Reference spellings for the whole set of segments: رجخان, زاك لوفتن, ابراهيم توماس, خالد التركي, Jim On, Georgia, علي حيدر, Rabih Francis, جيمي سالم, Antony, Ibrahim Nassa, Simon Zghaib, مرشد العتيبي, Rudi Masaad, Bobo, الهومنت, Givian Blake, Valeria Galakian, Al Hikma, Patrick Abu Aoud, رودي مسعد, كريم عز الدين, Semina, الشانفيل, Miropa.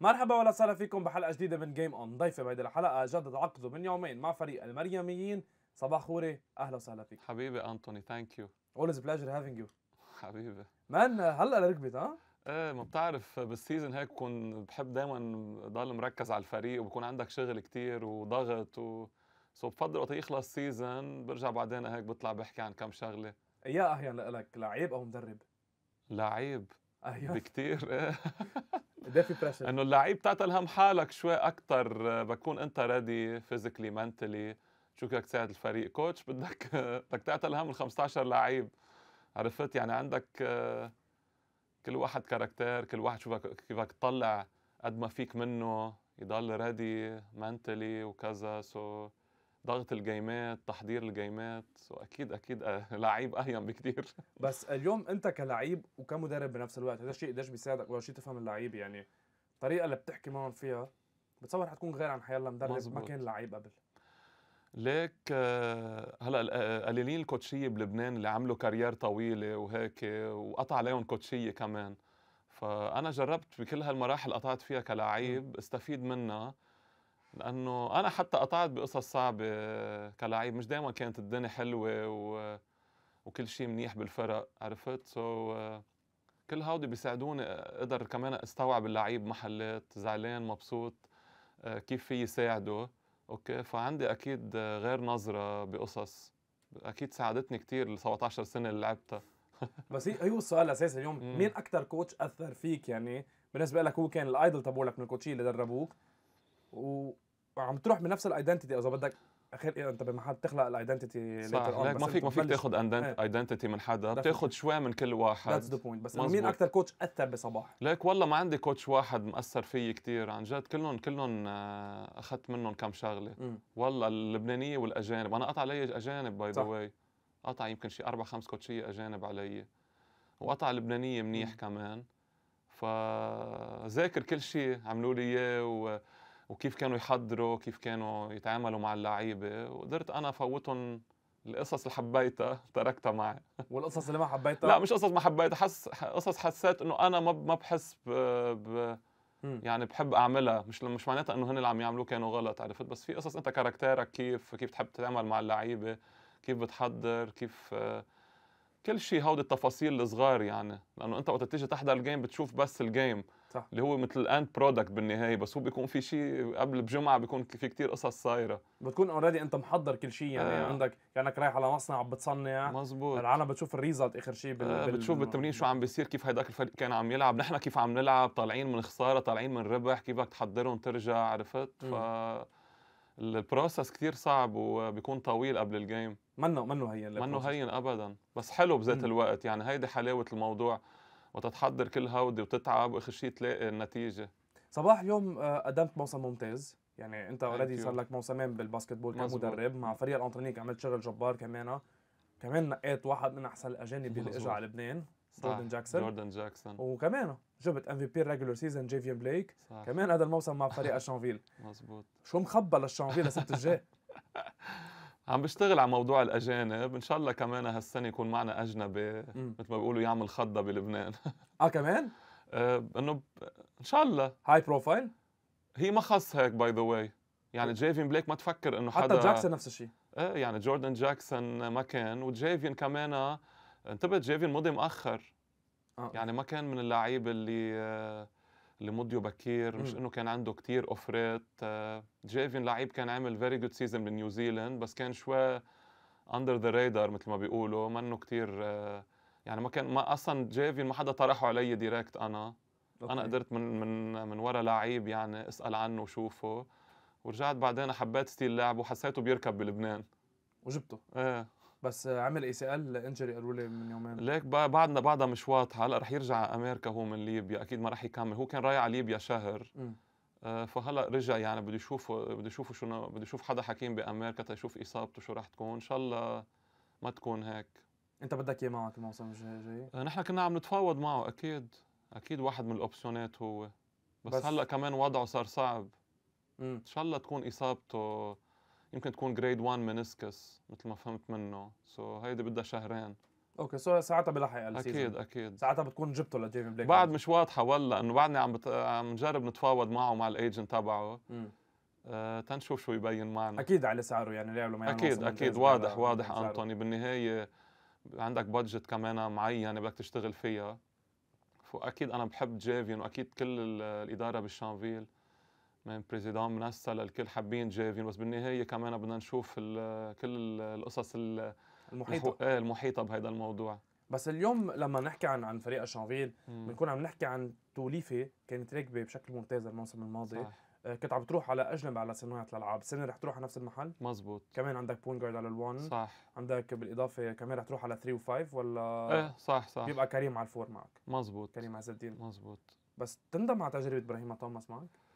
مرحبا ولا وسهلا فيكم بحلقه جديده من جيم اون. ضيفي بهيدي الحلقه جدد عقده من يومين مع فريق المريميين صباح خوري، اهلا وسهلا فيك حبيبي انطوني. ثانك يو، اولويز بلاجر هافينج يو حبيبي مان. هلا ركبت ها؟ ايه ما بتعرف بالسيزون هيك بكون بحب دائما ضل مركز على الفريق وبكون عندك شغل كثير وضغط سو بفضل وقت يخلص سيزون برجع بعدين هيك بطلع بحكي عن كم شغله. يا اهين لك لعيب او مدرب؟ لعيب بكثير. ايه انه اللعيب بتعطي هم حالك شوي اكثر، بكون انت ريدي فيزيكلي منتلي، شو بدك تساعد الفريق. كوتش بدك تعطي هم ال 15 لعيب، عرفت يعني؟ عندك كل واحد كاركتير، كل واحد شو بدك تطلع قد ما فيك منه يضل ريدي منتلي وكذا. سو ضغط الجيمات، تحضير الجيمات، واكيد اكيد لعيب اهين بكثير. بس اليوم انت كلعيب وكمدرب بنفس الوقت، هذا الشيء قديش بيساعدك ولا شيء تفهم اللعيب؟ يعني الطريقه اللي بتحكي معهم فيها بتصور حتكون غير عن حيالله مدرب ما كان لعيب قبل. ليك هلا قليلين الكوتشيه بلبنان اللي عملوا كارير طويله وهيك وقطع عليهم كوتشيه كمان، فانا جربت بكل هالمراحل قطعت فيها كلعيب استفيد منها، لانه انا حتى قطعت بقصص صعبه كلاعب. مش دائما كانت الدنيا حلوه وكل شيء منيح بالفرق، عرفت؟ سو كل هودي بيساعدوني اقدر كمان استوعب اللعيب محلات، زعلان مبسوط، كيف في يساعده. اوكي، فعندي اكيد غير نظره بقصص اكيد ساعدتني كثير ال 17 سنه اللي لعبتها. بس هو السؤال الاساسي اليوم، مين اكثر كوتش اثر فيك؟ يعني بالنسبه لك هو كان الايدل تبعولك من الكوتشي اللي دربوك وعم تروح بنفس الايدنتيتي، اذا بدك اخير انت بمحل تخلق الايدنتيتي ليتر اون. ما فيك تاخذ ايدنتيتي من حدا، بتاخذ شوي من كل واحد. ذاتس ذا بوينت. بس مين اكثر كوتش اثر بصباح؟ ليك والله ما عندي كوتش واحد مأثر فيي كثير، عن جد كلهم اخذت منهم كم شغله. والله اللبنانيه والاجانب، انا قطع علي اجانب باي ذا واي، قطع يمكن شي 4-5 كوتشيه اجانب علي، وقطع لبنانيه منيح كمان، فذاكر كل شيء عملوا لي اياه وكيف كانوا يحضروا، كيف كانوا يتعاملوا مع اللعيبه، وقدرت انا فوتهم القصص اللي حبيتها تركتها معي. والقصص اللي ما حبيتها؟ لا مش قصص ما حبيتها، قصص حسيت انه انا ما بحس يعني بحب اعملها، مش معناتها انه هن اللي عم يعملوه كانوا غلط، عرفت؟ بس في قصص انت كاركتيرك كيف بتحب تتعامل مع اللعيبه، كيف بتحضر، كيف كل شيء، هودي التفاصيل الصغار يعني، لانه انت وقت تيجي تحضر الجيم بتشوف بس الجيم صح. اللي هو مثل الاند برودكت بالنهايه، بس هو بيكون في شيء قبل بجمعه، بيكون في كثير قصص صايره، بتكون اوريدي انت محضر كل شيء يعني. عندك كانك رايح على مصنع عم بتصنع، مزبوط، العالم بتشوف الريزلت اخر شيء بتشوف بالتمرين شو عم بيصير، كيف هيداك الفريق كان عم يلعب، نحن كيف عم نلعب، طالعين من خساره، طالعين من ربح، كيف بدك تحضرهم ترجع، عرفت؟ البروسس كثير صعب وبيكون طويل قبل الجيم. منه هين، منه هين ابدا، بس حلو بذات الوقت يعني. هيدي حلاوه الموضوع، وتتحضر كل هودي وتتعب واخر شيء تلاقي النتيجه. صباح اليوم قدمت موسم ممتاز، يعني انت اوريدي صار لك موسمين بالباسكتبول كمدرب مع فريق الانترنيك، عملت شغل جبار، كمان نقيت واحد من احسن الاجانب اللي اجى على لبنان، جوردن جاكسون، وكمان جبت ام في بي ريجولر سيزون جيفيان بليك كمان هذا الموسم مع فريق الشانفيل. مزبوط. شو مخبى للشانفيل السنه الجايه؟ عم بشتغل على موضوع الاجانب، ان شاء الله كمان هالسنه يكون معنا اجنبي مثل ما بيقولوا يعمل خضه بلبنان. كمان؟ انه ان شاء الله هاي بروفايل؟ هي ما خص هيك باي ذا واي، يعني جيفين بليك ما تفكر انه حتى جاكسون نفس الشيء. ايه يعني جوردن جاكسون ما كان، وجيفين كمان انتبهت جيفين مضي مؤخر. يعني ما كان من اللعيبه اللي مضيوا بكير، مش انه كان عنده كثير اوفرات. جيفين لعيب كان عامل فيري جود سيزون بنيوزيلند، بس كان شوي اندر ذا رادار مثل ما بيقولوا، منه كثير يعني ما كان، ما اصلا جيفين ما حدا طرحه علي دايركت. انا قدرت من ورا لعيب يعني اسال عنه وشوفه، ورجعت بعدين حبيت ستيل لعبه وحسيته بيركب بلبنان وجبته. ايه بس عمل اي سي ال انجري قالوا لي من يومين. ليك بعدها مش واضحه، هلا رح يرجع على امريكا هو من ليبيا، اكيد ما رح يكمل، هو كان رايح على ليبيا شهر. فهلا رجع يعني بده يشوفه شو، بده يشوف حدا حكيم بامريكا تيشوف اصابته شو رح تكون، ان شاء الله ما تكون هيك. انت بدك اياه معك الموسم الجاي؟ نحن كنا عم نتفاوض معه، اكيد واحد من الاوبشنات هو، بس هلا كمان وضعه صار صعب. ان شاء الله تكون اصابته يمكن تكون جريد 1 منسكس مثل ما فهمت منه، سو هيدي بدها شهرين. اوكي ساعتها بلحق على السيزون. اكيد اكيد ساعتها بتكون جبته لجيفن بليك بعد مش واضحه والله، انه بعدني عم نجرب نتفاوض معه مع الايجنت تبعه تنشوف شو يبين معنا. اكيد على سعره يعني لعبه ما اكيد اكيد واضح واضح. انطوني بالنهايه عندك بادجت كمان معينه بدك تشتغل فيها، فاكيد انا بحب جيفين واكيد كل الاداره بالشانفيل من بريزيدان منسى للكل حابين جيفين، بس بالنهايه كمان بدنا نشوف كل القصص المحيطه المحيطه بهذا الموضوع. بس اليوم لما نحكي عن فريق الشانفيل بنكون عم نحكي عن توليفه كانت راكبه بشكل ممتاز الموسم الماضي. صح. كنت عم بتروح على اجنب على صناعه الالعاب، السنه رح تروح على نفس المحل مزبوط، كمان عندك بوينت جارد على الوان. صح. عندك بالاضافه كمان رح تروح على 3 و5 ولا ايه صح صح، بيبقى كريم على الفور معك مزبوط، كريم عز الدين مزبوط. بس تندم على تجربه ابراهيم توماس معك؟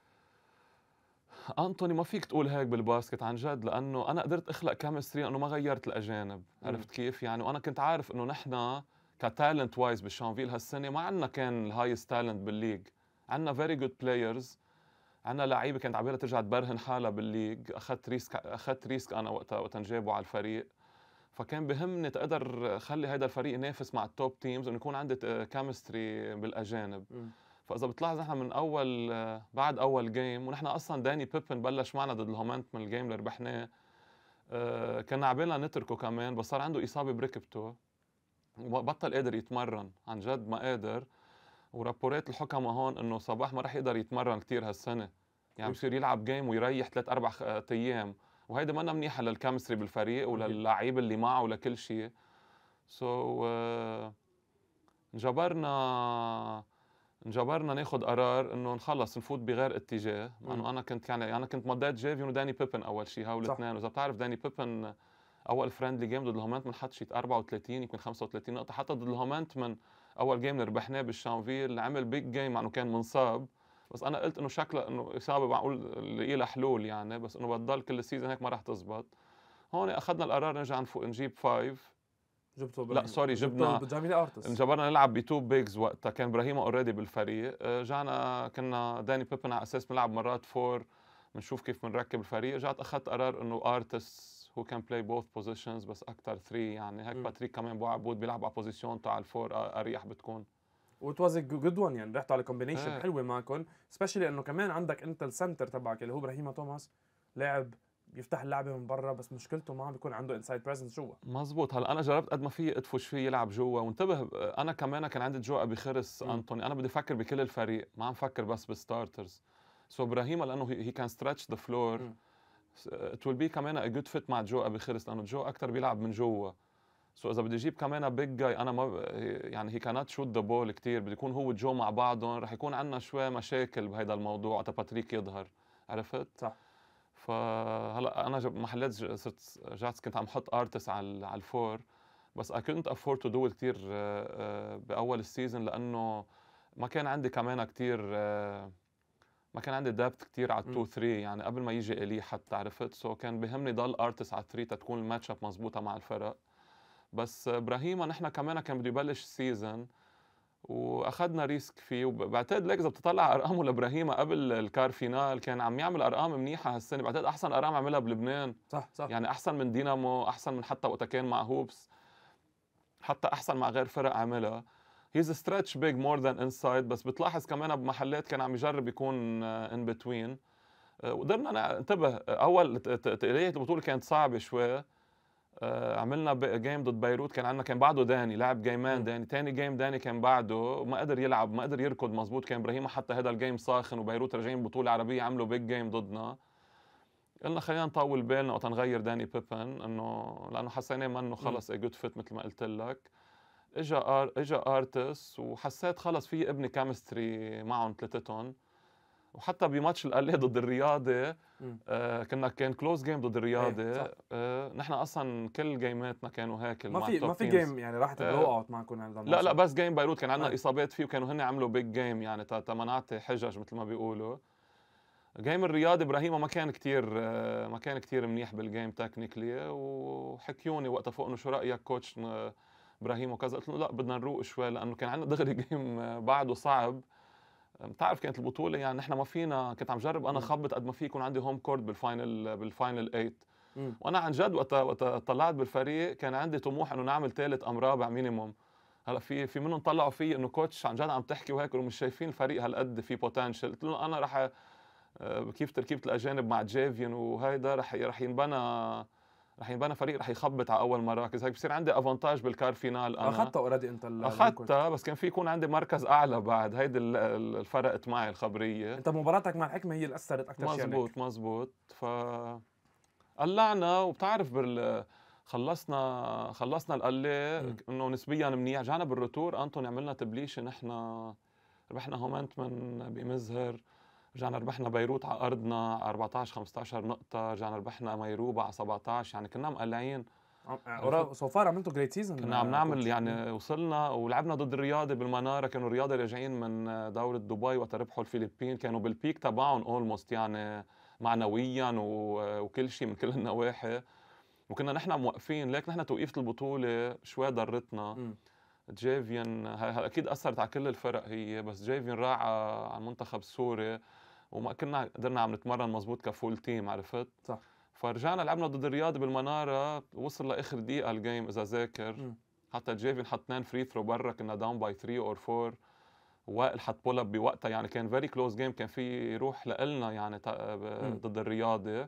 انطوني ما فيك تقول هيك بالباسكت عن جد، لانه انا قدرت اخلق كيمستري انه ما غيرت الاجانب، عرفت كيف؟ يعني وانا كنت عارف انه نحن كتالنت وايز بالشانفيل هالسنه ما عندنا كان الهايست تالنت بالليج، عندنا فيري جود بلايرز، عندنا لعيبه كانت عبالها ترجع تبرهن حالها بالليج، اخذت ريسك انا وقتها نجيبه على الفريق، فكان بهمني تقدر اخلي هذا الفريق ينافس مع التوب تيمز انه يكون عندي كيمستري بالاجانب. فاذا بتلاحظ نحن من اول بعد اول جيم ونحن اصلا داني بيبن بلش معنا ضد الهومنت من الجيم اللي ربحناه، كنا عبالنا نتركه كمان بس صار عنده اصابه بركبته وبطل قادر يتمرن، عن جد ما قادر، ورابورات الحكمة هون انه صباح ما راح يقدر يتمرن كثير هالسنه، يعني بصير يلعب جيم ويريح 3-4 ايام، وهيدا ما منيحه للكيمستري بالفريق وللعيبه اللي معه ولكل شيء. سو انجبرنا ناخذ قرار انه نخلص نفوت بغير اتجاه، لانه انا كنت يعني انا كنت مضيت جيفيون وداني بيبن اول شيء هول الاثنين، واذا بتعرف داني بيبن اول فريندلي جيم ضد الهومنت بنحط شيء 34 يمكن 35 نقطه، حتى ضد الهومنت من اول جيم اللي ربحناه بالشانفيل عمل بيج جيم مع انه كان منصاب، بس انا قلت انه شكله انه اصابه معقول لقي لها حلول يعني، بس انه بتضل كل السيزون هيك ما راح تزبط. هون اخذنا القرار نرجع نجيب 5 جبته لا سوري جبنا انجبرنا نلعب بتو بيجز، وقتها كان ابراهيم اوريدي بالفريق، رجعنا كنا داني بيبن على اساس بنلعب مرات 4 بنشوف كيف بنركب الفريق، رجعت اخذت قرار انه ارتست هو كان بلاي بوث بوزيشنز بس اكثر 3 يعني هيك. باتريك كمان ابو عبود بيلعب على بوزيشن تاع الفور اريح بتكون، وات واز جود وان يعني رحتوا على كومبينيشن حلوه معكم، سبيشلي انه كمان عندك انت السنتر تبعك اللي هو ابراهيم توماس لاعب بيفتح اللعبه من برا بس مشكلته معه بيكون عنده انسايد بريزنس جوا. مزبوط. هلا انا جربت قد ما في ادفش فيه يلعب جوا، وانتبه انا كمان كان عندي جو ابي خرس انطوني، انا بدي افكر بكل الفريق ما عم فكر بس بالستارترز، سو ابراهيم لانه هي كان ستريتش ذا فلور it will be كمان a good fit مع جو ابي خرس لانه جو اكثر بيلعب من جوا، سو اذا بدي اجيب كمان بيج جاي انا ما يعني هي كانت شوت ذا بول كثير، بده يكون هو جو مع بعضهم رح يكون عندنا شوي مشاكل بهذا الموضوع تا باتريك يظهر، عرفت؟ صح. فهلا انا محلات صرت رجعت كنت عم حط ارتس على الفور، بس اي كنت افورد تو دو كثير باول السيزون لانه ما كان عندي كمان كثير ما كان عندي دابت كثير على 2 3 يعني قبل ما يجي الي حتى، عرفت؟ سو كان بهمني ضل ارتس على 3 تكون الماتش اب مضبوطه مع الفرق. بس ابراهيم نحن كمان كان بده يبلش السيزون واخذنا ريسك فيه، وبعتقد لك اذا بتطلع ارقامه لابراهيم قبل الكار فينال كان عم يعمل ارقام منيحه هالسنه، بعتقد احسن ارقام عملها بلبنان. صح صح. يعني احسن من دينامو، احسن من حتى وقتها كان مع هوبس، حتى احسن مع غير فرق عملها. هيز ستريتش بيج مور ذان انسايد، بس بتلاحظ كمان بمحلات كان عم يجرب يكون ان بتوين، وقدرنا انتبه اول تقليه البطوله كانت صعبه شوي، عملنا جيم ضد بيروت كان عندنا كان بعده داني لعب جيمان داني، ثاني جيم داني كان بعده ما قدر يلعب ما قدر يركض مزبوط، كان ابراهيم حتى هذا الجيم ساخن، وبيروت راجعين بطوله عربيه عملوا بيج جيم ضدنا، قلنا خلينا نطول بالنا وقت نغير داني بيبن انه لانه حسينا منه خلص جود فيت مثل ما قلت لك. اجا ارتس وحسيت خلص في ابني كيمستري معهم ثلاثتهم، وحتى بماتش القلي ضد الرياضي كان كلوز جيم ضد الرياضي، نحن اصلا كل جيماتنا كانوا هيك ما في جيم يعني راحت بلو اوت معكم عندنا، لا بس جيم بيروت كان عندنا اصابات فيه وكانوا هن عملوا بيج جيم يعني تا ما نعطي حجج مثل ما بيقولوا. جيم الرياضي ابراهيم ما كان كثير منيح بالجيم تكنيكلي، وحكيوني وقتها فوق انه شو رايك كوتش ابراهيم وكذا، قلت له لا بدنا نروق شوي لانه كان عندنا دغري جيم بعده صعب، بتعرف كانت البطوله يعني نحن ما فينا كنت عم جرب انا خبط قد ما في يكون عندي هوم كورت بالفاينل 8، وانا عن جد وقت طلعت بالفريق كان عندي طموح انه نعمل ثالث ام رابع مينيموم. هلا في منهم طلعوا في انه كوتش عن جد عم تحكي وهيك ومش شايفين الفريق هالقد في بوتنشل. قلت لهم انا رح كيف تركيبه الاجانب مع جيفيان وهيدا رح ينبنى فريق رح يخبط على اول مراكز، هيك بصير عندي افونتاج بالكار فينال. انا اخذتها اوريدي انت اخذتها، بس كان في يكون عندي مركز اعلى بعد. هيدي اللي فرقت معي الخبريه. انت مباراتك مع الحكمه هي اللي اثرت اكثر شيء. مزبوط. ف قلعنا وبتعرف خلصنا القلة انه نسبيا منيح. جانا بالرتور انطوني عملنا تبليشه، نحن ربحنا هومنت من بمزهر، رجعنا ربحنا بيروت على ارضنا على 14 15 نقطة، رجعنا ربحنا ميروبا على 17، يعني كنا مقلعين. سو فار عملتوا جريت سيزون. كنا عم نعمل يعني وصلنا ولعبنا ضد الرياضة بالمنارة، كانوا الرياضة راجعين من دورة دبي وقت ربحوا الفلبين، كانوا بالبيك تبعهم اولموست يعني معنويا وكل شيء من كل النواحي، وكنا نحن موقفين. لكن نحن توقيفة البطولة شوي ضرتنا. جيفيان اكيد اثرت على كل الفرق هي، بس جيفيان راح على المنتخب السوري وما كنا قدرنا عم نتمرن مزبوط كفول تيم، عرفت؟ صح. فرجعنا لعبنا ضد الرياض بالمناره، وصل لاخر دقيقه الجيم اذا ذاكر. حتى جيفيان حط 2 فري ثرو برا، كنا داون باي 3 اور 4، وائل حط بول اب بوقتها، يعني كان فيري كلوز جيم، كان في روح لنا يعني ضد الرياضي.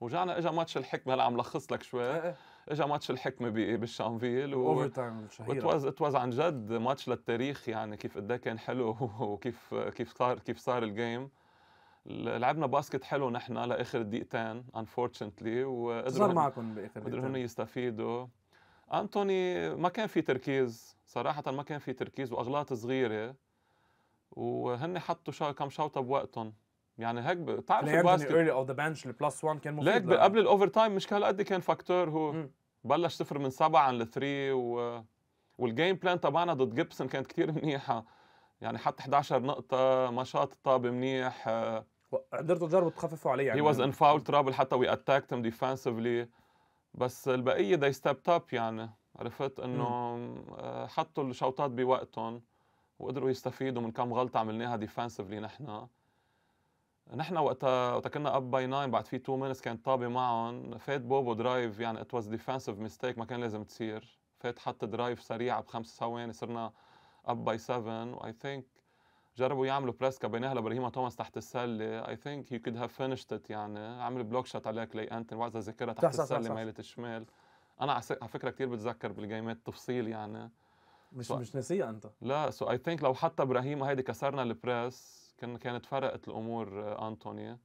ورجعنا اجى ماتش الحكمه. هلا عم لخص لك شوي. اجى ماتش الحكمه بالشانفيل اوفر تايم الشهيره، اتوز عن جد ماتش للتاريخ، يعني كيف قد ايه كان حلو وكيف صار الجيم. لعبنا باسكت حلو نحن لاخر دقيقتين انفورشنتلي، وقدروا معكم باخر دقيقتين يستفيدوا. انتوني ما كان في تركيز صراحه، ما كان في تركيز واغلاط صغيره، وهن حطوا كم شوطه بوقتهم، يعني هيك بتعرف الباسكت ايرلي اوف ذا بنش البلس 1 كان مفيد. ليك قبل الاوفر تايم مش هالقد كان فاكتور هو. بلش 0 من 7 عن ال3 والجيم بلان تبعنا ضد جيبسون كانت كثير منيحه، يعني حط 11 نقطه، ما شاط الطاب منيح، قدرتوا تجربوا تخففوا عليه. يعني هي واز ان فاول ترابل حتى وي اتاكت ام ديفنسفلي، بس البقيه ذي ستيب اب، يعني عرفت انه حطوا الشوطات بوقتهم وقدروا يستفيدوا من كم غلطه عملناها ديفنسفلي. نحن وقتها كنا اب باي 9 بعد في 2 مينتس كانت طابه معهم، فات بوبو درايف، يعني ات واز ديفنسيف ميستيك ما كان لازم تصير، فات حط درايف سريعه ب5 ثواني، صرنا اب باي 7. واي ثينك جربوا يعملوا بريس كبيناها لابراهيم توماس تحت السله، اي ثينك يو كود هاف فينيشت ات، يعني عمل بلوك شوت عليك لي انتن وعزة ذاكرها تحت السله ميله الشمال. انا على فكره كثير بتذكر بالجيمات تفصيل، يعني مش ناسيه انت. لا سو اي ثينك لو حتى ابراهيم هيدي كسرنا البريس كانت فرقت الامور. انطونيا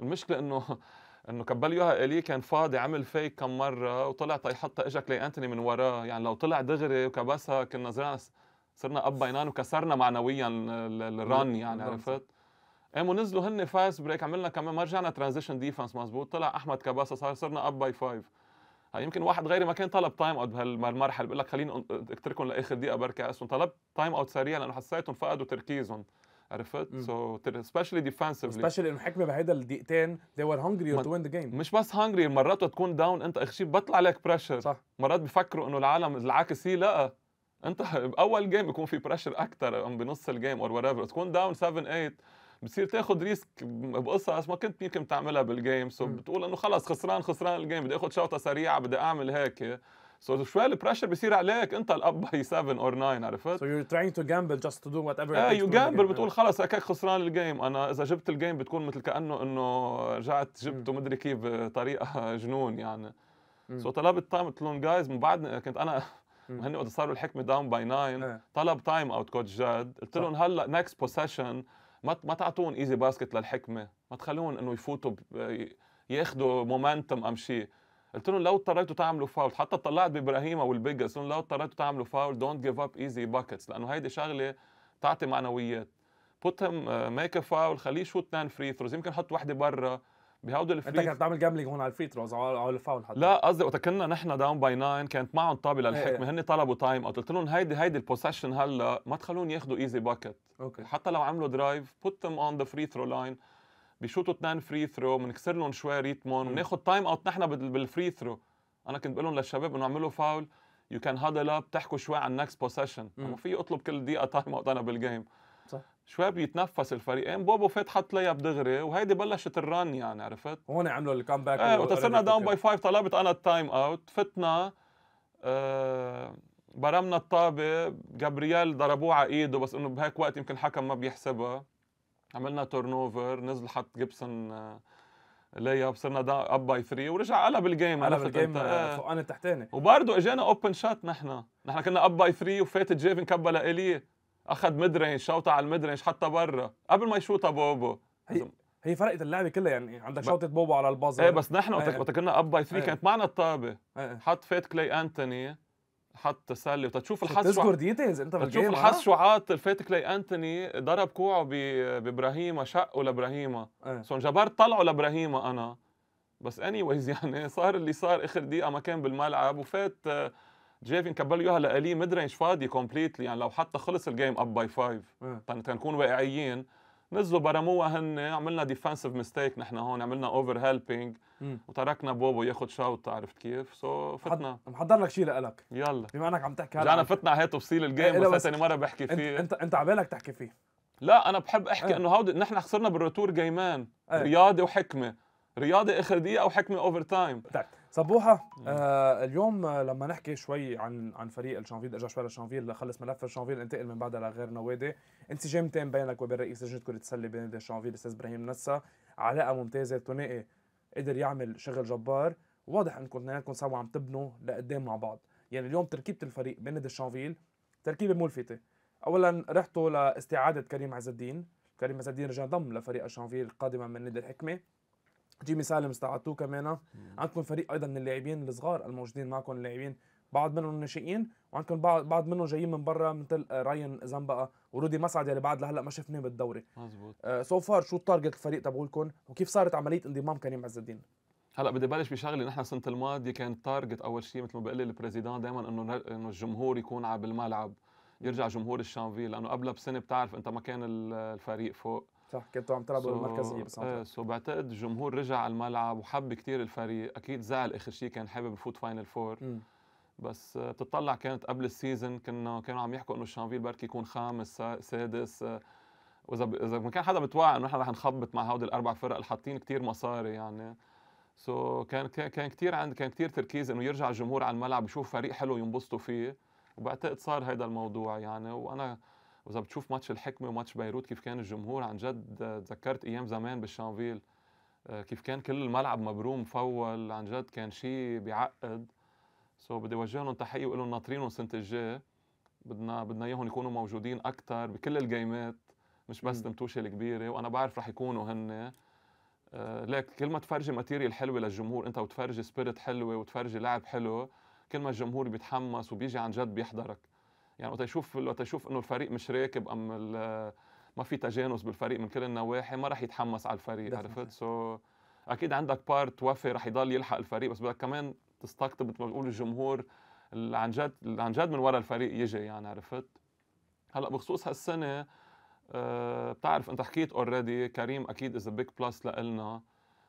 المشكله انه كبل اياها اليه كان فاضي، عمل فيك كم مره وطلع يحطها، اجاك لي انتوني من وراه، يعني لو طلع دغري وكبسها كنا صرنا اب باينان وكسرنا معنويا الرن، يعني عرفت؟ قاموا نزلوا هن فاست بريك، عملنا كمان ما رجعنا ترانزيشن ديفنس مزبوط، طلع احمد كباسه صرنا اب باي 5. هاي يمكن واحد غيري ما كان طلب تايم اوت بهالمرحله، بقول لك خليني اتركهم لاخر دقيقه بركي اسهم، طلبت تايم اوت سريع لانه حسيتهم فقدوا تركيزهم، عرفت؟ سو سبيشلي ديفنسفلي، سبيشلي انه حكمه بهيدا الدقيقتين they were hungry to win the game. مش بس hungry، مرات تكون داون انت اخشيب بطلع عليك بريشر، صح. مرات بفكروا انه العالم العكس، هي لا، انت باول جيم بيكون في بريشر اكثر ام بنص الجيم اور وات ايفر، تكون داون 7-8 بتصير تاخذ ريسك بقصص ما كنت يمكن تعملها بالجيم، سو بتقول انه خلص خسران الجيم، بدي اخذ شوطه سريعه، بدي اعمل هيك، سو شوي البريشر بيصير عليك انت الاب باي 7 اور 9 عرفت؟ سو يو تراينج تو جامبل جاست تو دو وات ايفر. ايه يو جامبل، بتقول خلص هيك خسران الجيم، انا اذا جبت الجيم بتكون مثل كانه رجعت جبته مدري كيف بطريقه جنون، يعني سو طلبت تايم، قلت لهم جايز من بعد كنت انا هن وقت صاروا الحكمه داون باي 9 طلب تايم اوت كوتش جاد، قلت لهم هلا نكست بوسيشن ما تعطون ايزي باسكت للحكمه، ما تخلون انه يفوتوا ياخذوا مومنتم ام شيء. قلت لهم لو اضطريتوا تعملوا فاول، حتى طلعت بابراهيم والبيج، قلت لهم لو اضطريتوا تعملوا فاول دونت جيف اب ايزي باكتس، لانه هيدي شغله بتعطي معنويات. بوت هيم ميك فاول، خليه شوت 2 فري ثروز، يمكن حط وحده برا بهودي الفري. انت كنت تعمل جامبلينج هون على الفري ثروز او الفاول حتى؟ لا قصدي وقت كنا نحن داون باي 9 كانت معهم طابه للحكمه، هن طلبوا تايم اوت، قلت لهم هيدي البوسيشن هلا ما تخلون ياخذوا ايزي باكت، حتى لو عملوا درايف بوت هيم اون ذا فري ثرو لاين، بيشوطوا 2 فري ثرو، بنكسر لهم شوي ريتمون، بناخذ تايم اوت نحن بالفري ثرو. انا كنت بقول لهم للشباب انه اعملوا فاول، يو كان هادل اب، تحكوا شوي عن نكست بوسيشن، ما في اطلب كل دقيقه تايم اوت انا بالجيم. صح. شوي بيتنفس الفريقين، بوبو فات حط لياب دغري وهيدي بلشت الران يعني عرفت؟ هون عملوا الكامباك ايه وتصرنا داون باي 5 طلبت انا التايم اوت، فتنا برمنا الطابه، جابرييل ضربوه على ايده بس انه بهيك وقت يمكن حكم ما بيحسبها، عملنا تورن اوفر، نزل حط جيبسون لياب، صرنا اب باي 3 ورجع قلب الجيم، قلب الجيم فوقاني تحتاني وبرضه اجانا اوبن شوت، نحن كنا اب باي 3 وفاتت جيفن كبلا اليه اخذ ميد رينج، شوطه على الميد رينج حتى برا قبل ما يشوطها بوبو، هي فرقت اللعبه كلها يعني، عندك شوطه بوبو على البازر ايه بس نحن وقت كنا اب باي 3 كانت معنا الطابه حط فات كلاي انتوني حط تسلي، وتشوف الحظ شو ديتيلز انت بالجيم، تشوف الحظ شو عاطل فات كلاي انتوني ضرب كوعه بابراهيما، شقه لابراهيما سون جبار طلعه لابراهيما انا بس اني وايز يعني صار اللي صار، اخر دقيقه ما كان بالملعب وفات جيفين كبل يوها لالي ميد رينج فاضي كومبليتلي يعني، لو حتى خلص الجيم اب باي 5 تنكون واقعيين، نزلوا برموها هن، عملنا ديفنسيف ميستيك نحن هون، عملنا اوفر هيلبينج وتركنا بوبو ياخذ شوط عرفت كيف؟ سو فتنا محضر لك شيء لك يلا بما انك عم تحكي هلا، انا فتنا على هي تفصيل الجيم بس ثاني مره بحكي فيه، انت على بالك تحكي فيه؟ لا انا بحب احكي انه هودي نحن خسرنا بالروتور جيمان رياضي وحكمه، رياضي اخر دقيقه وحكمه اوفر تايم. صبوحه اليوم لما نحكي شوي عن فريق الشانفيل، ارجع شوي للشانفيل لخلص ملف الشانفيل، انتقل من بعدها لغير نوادي، انسجامتين بينك وبين رئيس لجنه كره السله بنادي الشانفيل الاستاذ ابراهيم نسا، علاقه ممتازه، ثنائي قدر يعمل شغل جبار، واضح انكم اثنيناتكم سوا عم تبنوا لقدام مع بعض، يعني اليوم تركيبه الفريق بنادي الشانفيل تركيبه ملفته، اولا رحتوا لاستعاده كريم عز الدين، كريم عز الدين رجع انضم لفريق الشانفيل قادما من نادي الحكمه، جيمي سالم استعدتوه كمان، عندكم فريق ايضا من اللاعبين الصغار الموجودين معكم، اللاعبين بعض منهم ناشئين وعندكم بعض منهم جايين من برا مثل راين زامبا ورودي مسعد اللي بعد لهلا ما شفناه بالدوري. مزبوط. سو فار شو التارجت الفريق تبعولكم وكيف صارت عمليه انضمام كريم عز الدين؟ هلا بدي بلش بشغله، نحن السنه الماضيه كان التارجت اول شيء مثل ما بقول لي البريزيدان دائما انه الجمهور يكون على بالملعب، يرجع جمهور الشانفيل، لانه قبلها بسنه بتعرف انت ما كان الفريق فوق صح، كنتوا عم تلعبوا بالمركزيه بس ايه، سو بعتقد الجمهور رجع على الملعب وحب كثير الفريق، اكيد زعل اخر شيء كان حابب يفوت فاينل فور بس بتطلع كانت قبل السيزون كانوا عم يحكوا انه الشانفيل بركي يكون خامس سادس، واذا ما كان حدا متوقع انه نحن رح نخبط مع هودي الاربع فرق اللي حاطين كثير مصاري يعني، سو كان كثير تركيز انه يرجع الجمهور على الملعب يشوف فريق حلو ينبسطوا فيه، وبعتقد صار هذا الموضوع يعني. وانا وإذا بتشوف ماتش الحكمة وماتش بيروت كيف كان الجمهور عن جد، تذكرت أيام زمان بالشانفيل كيف كان كل الملعب مبروم مفول، عن جد كان شيء بيعقد، سو بدي وجه لهم تحية وأقول لهم ناطرينهم السنة الجاية، بدنا إياهم يكونوا موجودين أكثر بكل الجيمات مش بس المتوشة الكبيرة، وأنا بعرف رح يكونوا هن، لكن كل ما تفرجي ماتيريال حلوة للجمهور أنت وتفرجي سبيريت حلوة وتفرجي لعب حلو، كل ما الجمهور بيتحمس وبيجي عن جد بيحضرك يعني، وقت يشوف انه الفريق مش راكب ام ما في تجانس بالفريق من كل النواحي ما راح يتحمس على الفريق عرفت، سو اكيد عندك بارت وفي راح يضل يلحق الفريق، بس بدك كمان تستقطب مثل ما بقول الجمهور اللي عن جد من ورا الفريق يجي يعني عرفت. هلا بخصوص هالسنه بتعرف انت حكيت اوريدي، كريم اكيد از بيج بلس لنا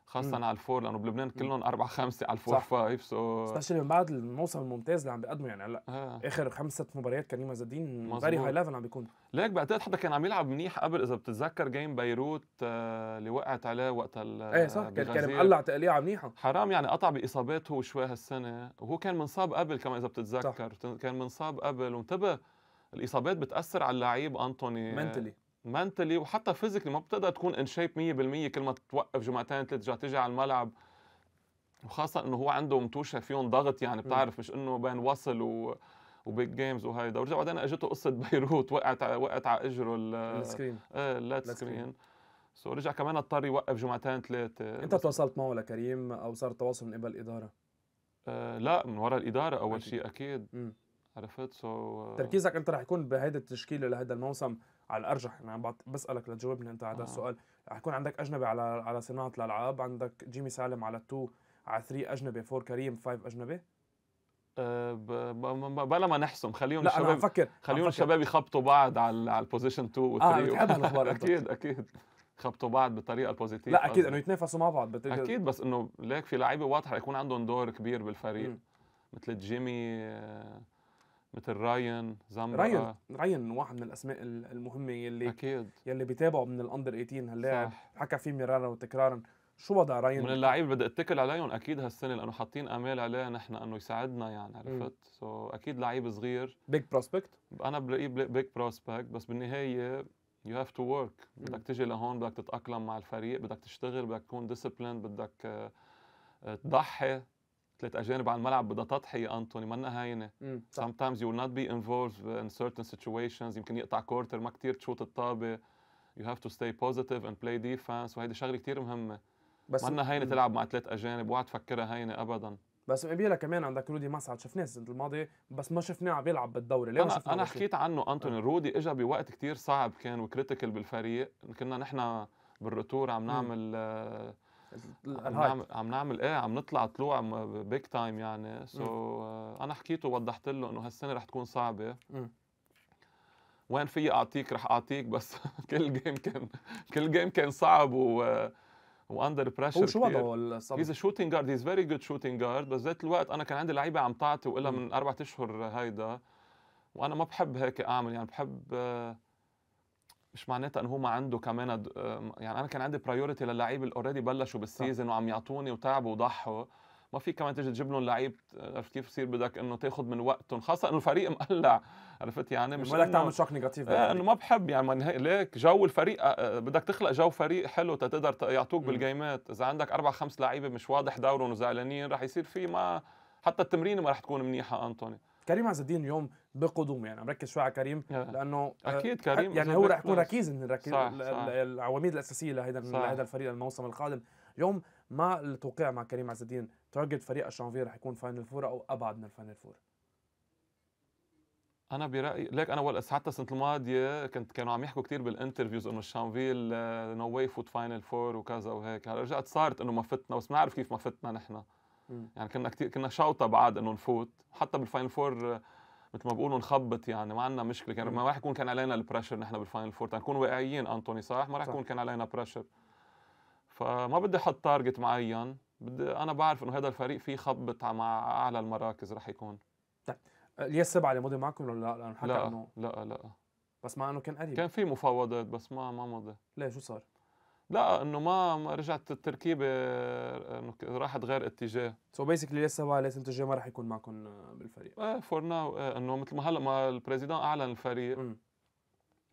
خاصة على الفور، لأنه بلبنان كلهم 4-5 على الفور 5 سو سبيشلي من بعد الموسم الممتاز اللي عم بيقدمه يعني، هلا آخر 5-6 مباريات كريم عز الدين فيري هاي ليفل عم بيكون، ليك بعتقد حتى كان عم يلعب منيح قبل، إذا بتتذكر جيم بيروت اللي وقعت عليه وقت ايه صح، كان مقلع تقليعة منيحة، حرام يعني قطع بإصابات هو شوي هالسنة، وهو كان منصاب قبل كمان إذا بتتذكر صح. كان منصاب قبل، وانتبه الإصابات بتأثر على اللعيب أنطوني منتلي وحتى فيزيكلي، ما بتقدر تكون ان شيب 100% كل ما توقف جمعتين ثلاث جا تجي على الملعب، وخاصه انه هو عنده متوشه فيهم ضغط يعني بتعرف مش انه بين وصل وبيج جيمز وهيدا، ورجع بعدين اجته قصه بيروت وقعت على اجره السكرين اللات سكرين، سو رجع كمان اضطر يوقف جمعتين ثلاثه. انت تواصلت معه لكريم او صار تواصل من قبل الاداره؟ لا من وراء الاداره اول شيء اكيد عرفت، سو تركيزك انت رح يكون بهيدا التشكيله لهذا الموسم على الارجح، انا يعني بسالك لتجاوبني انت على هذا السؤال، رح يكون عندك اجنبي على صناعه الالعاب، عندك جيمي سالم على 2 على 3 اجنبي، 4 كريم 5 اجنبي، بلا ما نحسم خليهم الشباب، لا انا بفكر خليهم الشباب يخبطوا بعض على البوزيشن 2 و 3 اكيد خبطوا بعض بالطريقه البوزيتيف، لا اكيد انه يتنافسوا مع بعض اكيد، بس انه ليك في لعيبه واضحه يكون عندهم دور كبير بالفريق مثل جيمي مثل راين زامبرا. راين واحد من الاسماء المهمه يلي اكيد يلي بيتابعوا من الاندر 18 هاللاعب حكى فيه مرارا وتكرارا. شو وضع راين؟ من اللاعب بدي اتكل عليهم اكيد هالسنه لانه حاطين امال عليه نحن انه يساعدنا يعني عرفت؟ سو اكيد لعيب صغير بيج بروسبكت، انا بلاقيه بيج بروسبكت، بس بالنهايه يو هاف تو ورك، بدك تجي لهون، بدك تتاقلم مع الفريق، بدك تشتغل، بدك تكون ديسيبلين، بدك تضحي. ثلاث اجانب على الملعب بدها تضحيه انطوني، منا هينه. sometimes you will not be involved in certain situations، يمكن يقطع كورتر ما كثير تشوت الطابه. you have to stay positive and play defense، وهيدي شغله كثير مهمه. بس منا هينه تلعب مع ثلاث اجانب، وقعد تفكرها هينه ابدا. بس قبيله كمان عندك رودي مسعد، شفناه السنه الماضيه بس ما شفناه بيلعب بالدوري، ليه ما شفناه؟ انا حكيت عنه انطوني. رودي اجى بوقت كثير صعب كان وكريتيكال بالفريق، كنا نحن بالرتور عم نعمل عم نطلع طلوع بيج تايم يعني. سو انا حكيت ووضحت له انه هالسنه رح تكون صعبه. وين في اعطيك رح اعطيك، بس كل جيم كان صعب واندر بريشر. شو وضعه الصبي؟ هيز شوتينج جارد، هيز فيري جود شوتينج جارد، بس ذات الوقت انا كان عندي لعيبه عم تعطي وإلا من 4 اشهر هيدا، وانا ما بحب هيك اعمل يعني. بحب مش معناتها انه هو ما عنده كمان يعني انا كان عندي برايورتي للعيب اللي اوريدي بلشوا بالسيزون وعم يعطوني وتعبوا وضحوا. ما في كمان تيجي تجيب لهم لعيب، عرفت كيف بصير؟ بدك انه تاخذ من وقتهم، خاصه انه الفريق مقلع، عرفت يعني؟ مش بدك تعمل شوك نيجاتيف. انه ما بحب يعني ليك جو الفريق، بدك تخلق جو فريق حلو تقدر يعطوك بالجيمات. اذا عندك 4 5 لعيبه مش واضح دورهم وزعلانين رح يصير في، ما حتى التمرين ما رح تكون منيحه. انطوني كريم عز الدين اليوم بقدوم، يعني عم ركز شوي على كريم لانه اكيد كريم يعني هو رح يكون ركيز من العواميد الاساسيه لهذا الفريق الموسم القادم. اليوم مع التوقيع مع كريم عز الدين، تعقد فريق الشانفيل رح يكون فاينل فور او ابعد من الفاينل فور؟ انا برايي ليك انا حتى السنه الماضيه كانوا عم يحكوا كثير بالانترفيوز انه الشانفيل نو واي فوت فاينل فور وكذا وهيك. هلا رجعت صارت انه ما فتنا، بس بنعرف كيف ما فتنا نحن يعني. كنا شوطه بعد انه نفوت حتى بالفاينل فور، مثل ما بقولوا نخبط يعني، ما عندنا مشكله. كان ما راح يكون كان علينا البريشر نحن بالفاينل فور، تنكون واقعيين انطوني صح؟ ما راح يكون كان علينا بريشر. فما بدي احط تارجت معين، بدي انا بعرف انه هذا الفريق فيه خبط مع اعلى المراكز رح يكون. طيب الياس 7 اللي مضي معكم ولا لا؟ لانه حكى انه لا بس مع انه كان قريب، كان في مفاوضات بس ما مضي. ليه شو صار؟ لا انه ما رجعت التركيبه، راحت غير اتجاه. سو بيسكلي الياس 7 لازم تجي ما رح يكون معكم بالفريق. ايه فور ناو، انه مثل ما هلا ما البريزيدان اعلن الفريق،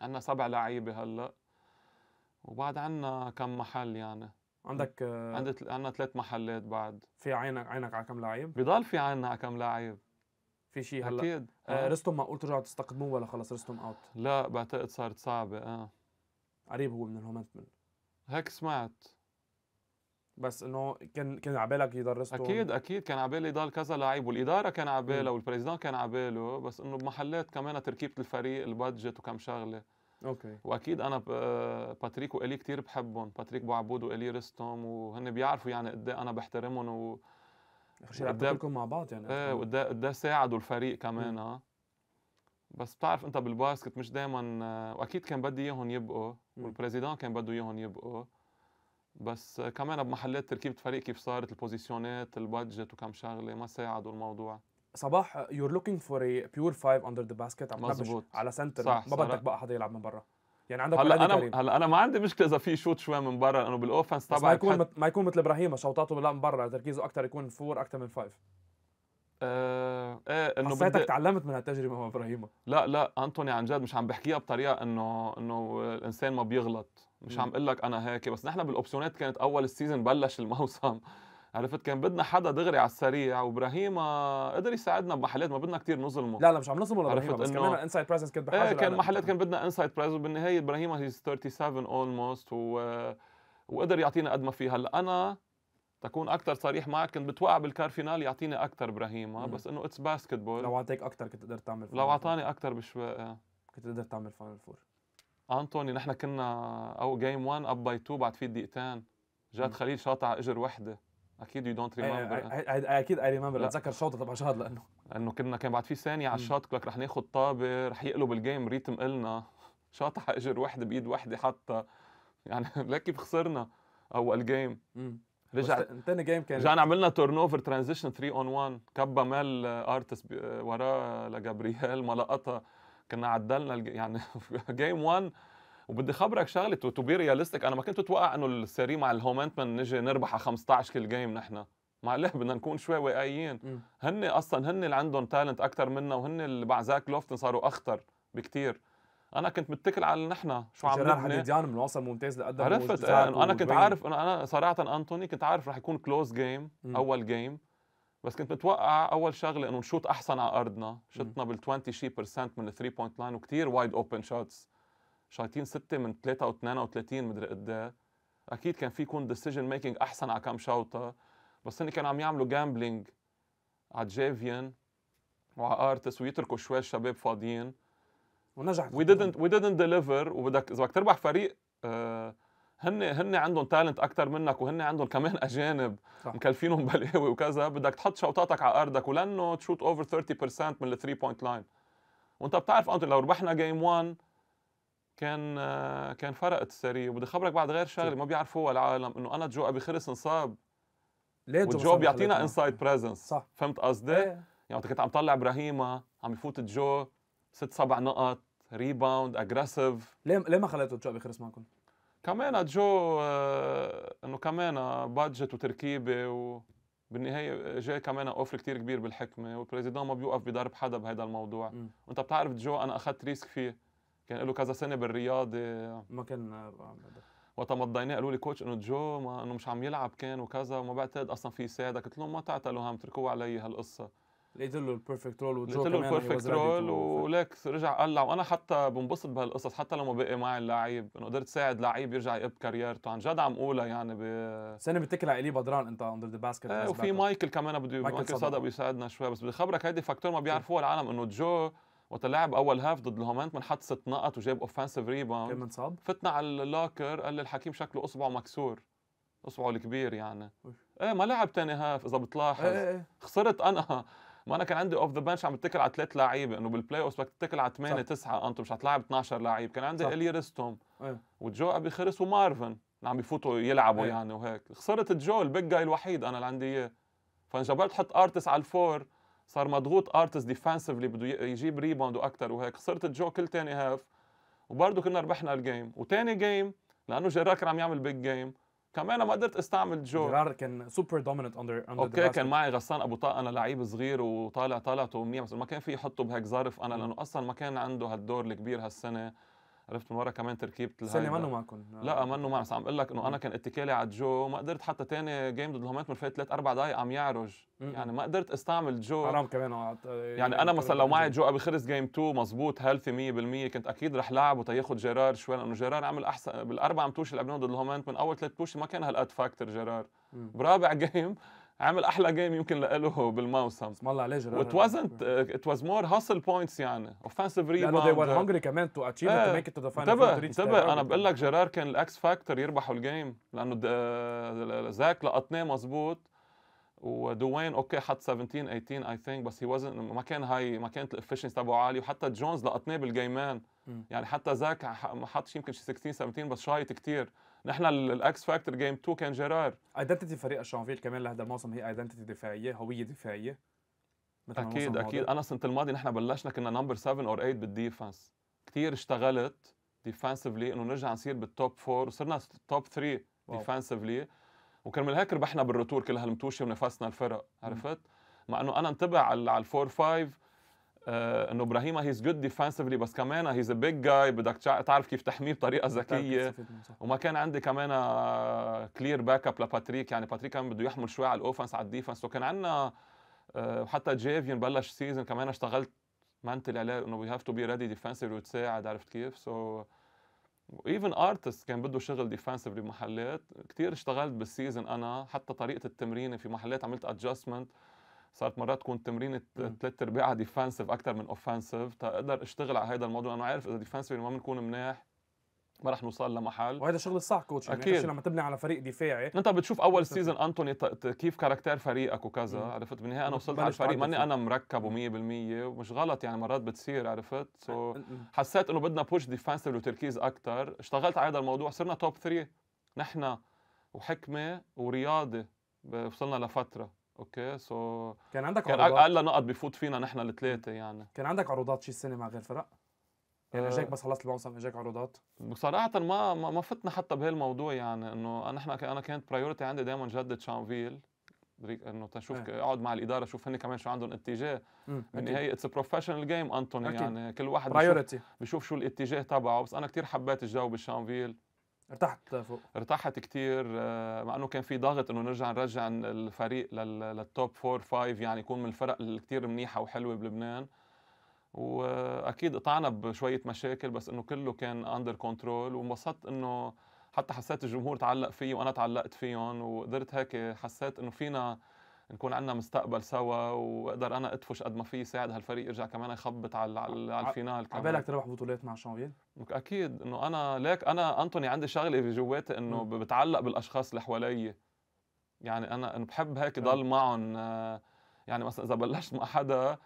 عندنا 7 لعيبه هلا وبعد عندنا كم محل يعني. عندك عندنا 3 محلات بعد. في عينك على كم لاعب؟ بضل في عيننا على كم لاعب. في شيء هلا اكيد رستم معقول ترجعوا تستقدموه ولا خلص رستم اوت؟ لا بعتقد صارت صعبه. قريب هو من الهومنت من هيك سمعت، بس انه كان على بالك يضل رستم؟ اكيد كان على بالي يضل كذا لاعب، والاداره كان على بالها والبريزيدان كان على باله، بس انه بمحلات كمان تركيبه الفريق، البادجت وكم شغله. اوكي. واكيد انا باتريك والي كثير بحبهم، باتريك ابو عبود والي رستم، وهن بيعرفوا يعني قد ايه انا بحترمهم اخر شيء لعبتوا كلكم مع بعض يعني. ايه وقد ايه ساعدوا الفريق كمان. بس بتعرف انت بالباسكت مش دائما، واكيد كان بدي اياهم يبقوا والبريزيدان كان بده اياهم يبقوا، بس كمان بمحلات تركيبه الفريق كيف صارت، البوزيشنات، البادجت وكم شغله ما ساعدوا الموضوع. صباح يور لوكينج فور اي بيور 5 اندر ذا باسكت، عم تنبش على سنتر، ما بدك بقى حدا يلعب من برا يعني. عندك هلا انا ما عندي مشكله اذا في شوت شوي من برا، لانه بالاوفنس تبعك ما يكون مثل ابراهيم شوطاته بيلعب من برا، تركيزه اكثر يكون 4 اكثر من 5. ايه انه حسيتك تعلمت من هالتجربه مع ابراهيم. لا انطوني عن جد مش عم بحكيها بطريقه انه الانسان ما بيغلط، مش عم اقول لك انا هيك، بس نحن بالاوبشنات كانت اول السيزون بلش الموسم عرفت، كان بدنا حدا دغري على السريع، وابراهيم قدر يساعدنا بمحلات ما بدنا كثير نظلمه. لا مش عم نظلمه لابراهيم، بس كمان الانسايد برايزنس كانت بحاجه. كان محلات كان بدنا انسايد برايز، وبالنهايه ابراهيم هيز 37 اولموست وقدر يعطينا قد ما في. هلا انا تكون اكثر صريح معك، كنت بتوقع بالكار فينال يعطيني اكثر ابراهيم، بس انه اتس باسكت بول. لو اعطيك اكثر كنت قدرت تعمل فاينل، لو اعطاني اكثر بشوي كنت قدرت تعمل فاينل فور. انطوني نحن كنا او جيم 1 اب باي 2 بعد في دقيقتين، جات خليل شاطعه على اجر وحده. اكيد يو دونت ريمبر. اكيد اي ريمبر، بتذكر الشوطه تبع جهاد، لانه كان بعد في ثانيه على الشوط لك رح ناخذ طابه رح يقلب الجيم ريتم النا، شاطحه على اجر وحده بايد وحده حتى يعني لك كيف خسرنا اول جيم. رجع تاني جيم كان رجعنا عملنا تورن اوفر ترانزيشن 3 on 1، كبه مال ارتس وراه لجابرييل ما لقطها، كنا عدلنا يعني جيم 1. وبدي خبرك شغله تو بي رياليستيك، انا ما كنت اتوقع انه السيري مع الهومنت من نجي نربح على 15 كل جيم. نحن معليه بدنا نكون شوي واقعيين، هن اصلا هن اللي عندهم تالنت اكثر منا، وهن اللي مع زاك لوفتن صاروا اخطر بكثير. انا كنت متكل على نحن شو عم نعمل. حميديان من وصل ممتاز لقدام، عرفت انا كنت عارف انا صراحه انتوني كنت عارف راح يكون كلوز جيم اول جيم، بس كنت متوقع اول شغله انه نشوط احسن على ارضنا. شطنا بال20 شي% من ال3 بوينت لاين، وكثير وايد اوبن شوتس، شايطين 6 من 3 و 32 مدري قد. اكيد كان في يكون ديسيجن ميكينج احسن على كم شوطه، بس هن كانوا عم يعملوا جامبلينج على جيفيان وعلى ارتس ويتركوا شوي الشباب فاضيين، ونجح. we didn't deliver. وبدك اذا بدك تربح فريق هن عندهم تالنت اكثر منك، وهن عندهم كمان اجانب مكلفينهم بالقوي وكذا، بدك تحط شوطاتك على ارضك ولانه تشوت اوفر 30% من ال 3 بوينت لاين. وانت بتعرف انت لو ربحنا جيم 1 كان فرقت السريه. وبدي خبرك بعد غير شغله ما بيعرفوها العالم، انه انا جو ابي خرس انصاب، وجو بيعطينا انسايد بريزنس، فهمت قصدي؟ ايه. يعني كنت عم طلع ابراهيمه عم يفوت جو 6-7 نقط، ريباوند، اجريسيف. ليه ما خليته جو بيخرس معكم؟ كمان جو انه كمان بادجت وتركيبه، وبالنهايه جاي كمان اوفر كثير كبير بالحكمه، والبريزيدون ما بيوقف بضرب حدا بهذا الموضوع. وانت بتعرف جو انا اخذت ريسك فيه، كان له كذا سنه بالرياضه ما كان وقت مضيناه قالوا لي كوتش انه جو ما انه مش عم يلعب كان وكذا وما بعتقد اصلا في يساعدك، قلت لهم ما تعتلوا هم تركوه علي هالقصه. لقيت له البيرفكت رول وجو كمان البيرفكت رول، وليك رجع قلع. وانا حتى بنبسط بهالقصص حتى لما بقي معي اللعيب، انه قدرت ساعد لعيب يرجع يقب كاريرته. عن جد عم قولها يعني سنه بتكل على إلي بدران انت اندر ذا باسكت. وفي مايكل كمان بده مايكل صدق بيساعدنا شوي. بس بدي خبرك هيدي فاكتور ما بيعرفوها العالم، انه جو وقت لعب اول هاف ضد الهومنت منحط 6 نقط وجاب اوفنسيف ريباوند، كان منصاب. فتنا على اللاكر قال لي الحكيم شكله اصبعه مكسور، اصبعه الكبير يعني. ايه ما لعب ثاني هاف اذا بتلاحظ. خسرت انا، ما انا كان عندي اوف ذا بنش عم بتكل على 3 لعيبه، انه بالبلاي اوف بدك تتكل على 8 9، انتم مش هتلاعب 12 لعيب. كان عندي الي ريستوم وجو ابي خرس ومارفن عم بفوتوا يلعبوا يعني وهيك. خسرت جو البيج جاي الوحيد انا اللي عندي اياه، فانجبرت حط ارتس على الفور، صار مضغوط ارتس ديفنسفلي بده يجيب ريباوند اكثر وهيك. خسرت جو كل ثاني هاف، وبرضه كنا ربحنا الجيم. وثاني جيم لانه جيرار كان عم يعمل بيج جيم كمان ما قدرت استعمل جو. جيرار كان سوبر دوميننت اندر اوكي. كان معي غسان ابو طه، انا لعيب صغير وطالع طالعته منيح، بس ما كان في يحطه بهيك ظرف انا لانه اصلا ما كان عنده هالدور الكبير هالسنه، عرفت من ورا كمان تركيبه السنه منه معكم. لا منه معنا، بس عم اقول لك انه انا كان اتكالي على جو، ما قدرت حتى ثاني جيم ضد الهومنت من فايت 3-4 دقائق عم يعرج يعني ما قدرت استعمل جو. حرام كمان يعني انا مثلا لو معي جو ابي خرس جيم 2 مضبوط هيلثي 100% كنت اكيد رح لعبه تياخذ جيرار شوي، لانه جيرار عمل احسن بالاربع متوش اللي لعبناهم ضد الهومنت. من اول 3 متوش ما كان هالقد فاكتور جيرار. برابع جيم عمل احلى جيم يمكن له بالموسم، بسم الله عليه جيرار. ات واز مور هاسل بوينتس يعني اوفنسيف ريباوند، لانه they were hungry كمان to achieve to make it to the final. انتبه انا بقول لك جيرار كان الاكس فاكتور يربحوا الجيم، لانه زاك لقطناه مظبوط، ودوين اوكي حط 17-18 اي ثينك، بس هي ما كانت الافشنسي تبعه عالي. وحتى جونز لقطناه بالجيمان يعني حتى زاك ما حطش يمكن 16-17 بس شايط كثير. نحن الاكس فاكتور جيم 2 كان جيرار. ايدنتيتي فريق الشانفيل كمان لهذا الموسم هي ايدنتيتي دفاعيه، هويه دفاعيه. اكيد انا السنه الماضيه نحن بلشنا كنا نمبر 7 اور 8 بالديفنس، كثير اشتغلت ديفنسفلي انه نرجع نصير بالتوب 4 وصرنا توب 3 ديفنسفلي، وكرمال هيك ربحنا بالرتور كل هالمتوشه ونفسنا الفرق، عرفت؟ مع انه انا انتبه على الفور 5 انه ابراهيم هيز جود ديفنسفلي، بس كمان هيز ا بيج جاي بدك تعرف كيف تحميه بطريقه ذكيه. وما كان عندي كمان كلير باك اب لباتريك، يعني باتريك كان بده يحمل شوي على الاوفنس على الديفنس. وكان عندنا وحتى جيفين بلش سيزون كمان اشتغلت منتل عليه انه وي هاف تو بي ريدي ديفنسفلي وتساعد، عرفت كيف؟ سو ايفن ارتست كان بده شغل ديفنسفلي بمحلات، كثير اشتغلت بالسيزون انا، حتى طريقه التمرين في محلات عملت ادجستمنت، صارت مرات تكون تمرين 3/4 ديفنسيف اكثر من اوفنسيف، تقدر اشتغل على هذا الموضوع. انا عارف اذا ديفنسيف ما بنكون مناح ما رح نوصل لمحل، وهذا شغل الصح كوتش يعني لما تبني على فريق دفاعي. انت بتشوف اول سيزون انتوني كيف كاركتير فريقك وكذا، عرفت؟ بالنهايه انا وصلت على الفريق ماني انا مركب 100% ومش غلط يعني مرات بتصير، عرفت؟ سو حسيت انه بدنا بوش ديفنسيف وتركيز اكثر، اشتغلت على هذا الموضوع، صرنا توب 3 نحن وحكمه ورياضه وصلنا لفتره اوكي سو كان عندك عروضات اقل نقط بفوت فينا نحن الثلاثه يعني. كان عندك عروضات شي السنه مع غير فرق؟ يعني اجاك بس خلصت الموسم اجاك عروضات؟ بصراحه ما فتنا حتى بهالموضوع يعني انه انا كانت برايورتي عندي دائما جدد شانفيل انه تشوف اقعد مع الاداره شوف هن كمان شو عندهم اتجاه بالنهايه اتس بروفيشنال جيم انتوني يعني كل واحد بشوف شو الاتجاه تبعه بس انا كثير حبيت الجو بالشانفيل ارتحت فوق ارتحت كثير مع انه كان في ضغط انه نرجع الفريق للتوب 4-5 يعني يكون من الفرق الكثير منيحه وحلوه بلبنان واكيد قطعنا بشويه مشاكل بس انه كله كان اندر كنترول وانبسطت انه حتى حسيت الجمهور تعلق فيه وانا تعلقت فيهم وقدرت هيك حسيت انه فينا نكون عندنا مستقبل سوا واقدر انا ادفش قد ما في ساعد هالفريق يرجع كمان يخبط على الفينال كمان. عبالك تربح بطولات مع شانفيل؟ اكيد انه انا ليك انا انطوني عندي شغله بجواتي انه بتعلق بالاشخاص اللي حوالي يعني انا بحب هيك ضل معهم يعني مثلا اذا بلشت مع حدا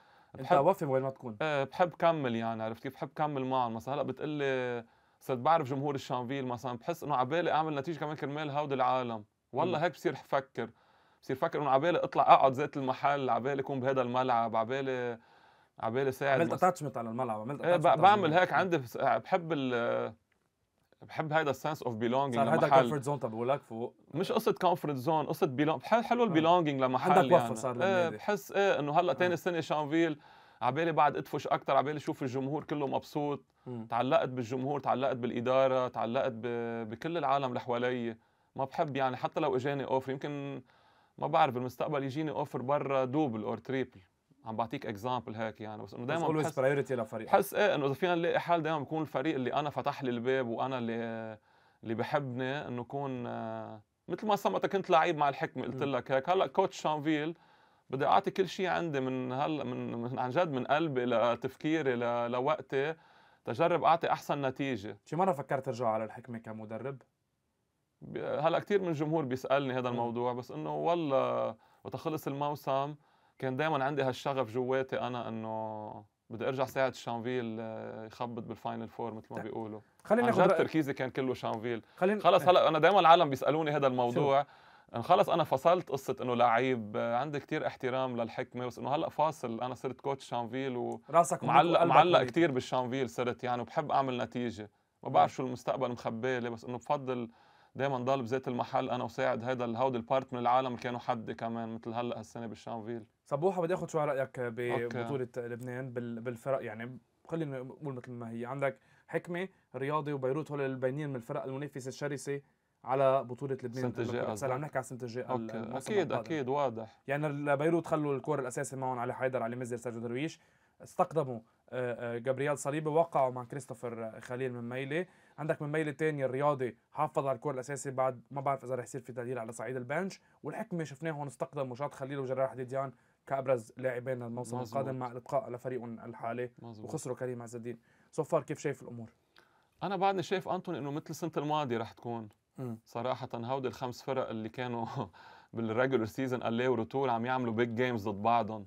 انت وقف وين ما تكون بحب كمل يعني عرفت كيف بحب كمل معهم مثلا هلا بتقلي صرت بعرف جمهور الشانفيل مثلا بحس انه عبالي اعمل نتيجه كمان كرمال هود العالم والله هيك بصير فكر انه عبالي اطلع اقعد ذات المحل عبالي اكون بهذا الملعب عبالي ساعد عملت اتاتشمنت على الملعب عملت اتاتشمنت بعمل هيك عندي بحب هيدا السنس اوف بيلونجينج لمحل هيدا الكومفورت زون تبعولك فوق مش قصه كومفورت زون قصه بيلونج حلو البيلونجينج لمحل عندك وفر يعني. صار للنادي بحس انه هلا ثاني سنه شانفيل عبالي بعد ادفش اكثر عبالي شوف الجمهور كله مبسوط تعلقت بالجمهور تعلقت بالاداره تعلقت بكل العالم اللي حوالي ما بحب يعني حتى لو اجاني اوفر يمكن ما بعرف بالمستقبل يجيني اوفر برا دوبل او تريبل عم بعطيك اكزامبل هيك يعني بس انه دائما بحس برايورتي لفريق بحس انه اذا فينا نلاقي حال دائما بكون الفريق اللي انا فتح لي الباب وانا اللي بحبني انه كون مثل ما سمعتك كنت لعيب مع الحكمه قلت لك هيك هلا كوتش شانفيل بدي اعطي كل شيء عندي من هلا من عن جد من قلبي لتفكيري لوقتي تجرب اعطي احسن نتيجه. شي مره فكرت ترجع على الحكمه كمدرب؟ هلا كثير من الجمهور بيسالني هذا الموضوع بس انه والله وتخلص الموسم كان دائما عندي هالشغف جواتي انا انه بدي ارجع ساعد شانفيل يخبط بالفاينل فور مثل ما بيقولوا. خلينا ناخذ تركيزي كان كله شانفيل خلص هلا انا دائما العالم بيسالوني هذا الموضوع خلص انا فصلت قصه انه لعيب عندي كثير احترام للحكمه بس انه هلا فاصل انا صرت كوتش شانفيل معلق كثير بالشانفيل صرت يعني وبحب اعمل نتيجه ما بعرف شو المستقبل مخبي لي بس انه بفضل دائما ضل بذات المحل انا وساعد هود البارت من العالم اللي كانوا حدي كمان مثل هلا هالسنه بالشانفيل. صبوحه بدي اخذ شو رايك ببطوله لبنان بالفرق يعني خلينا نقول مثل ما هي عندك حكمه رياضي وبيروت هول الباينين من الفرق المنافسه الشرسه على بطوله لبنان هلا عم نحكي على السنه الجايه اكيد واضح يعني بيروت خلوا الكور الاساسي معهم علي حيدر علي مزر سيرجيو درويش استقدموا جابرييل صليبه وقعوا مع كريستوفر خليل من ميله عندك من ميله ثانيه الرياضي حافظ على الكور الاساسي بعد ما بعرف اذا رح يصير في تغيير على صعيد البنش والحكمه شفناهم استقدموا شاد خليل وجرار حديديان كابرز لاعبين الموسم القادم مع الابقاء لفريقهم الحالي وخسروا كريم عز الدين سو فار كيف شايف الامور؟ انا بعدني شايف انطوني انه مثل السنه الماضيه رح تكون صراحه هودي الخمس فرق اللي كانوا بالريجولر سيزون قليه وروتور عم يعملوا بيج جيمز ضد بعضهم